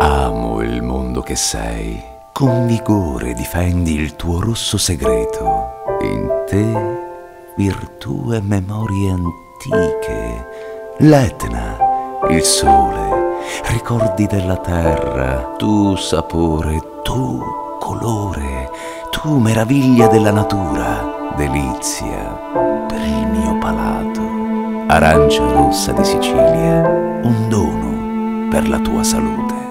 Amo il mondo che sei, con vigore difendi il tuo rosso segreto. In te virtù e memorie antiche, l'Etna, il sole, ricordi della terra, tu sapore, tu colore, tu meraviglia della natura, delizia per il mio palato. Arancia rossa di Sicilia, un dono per la tua salute.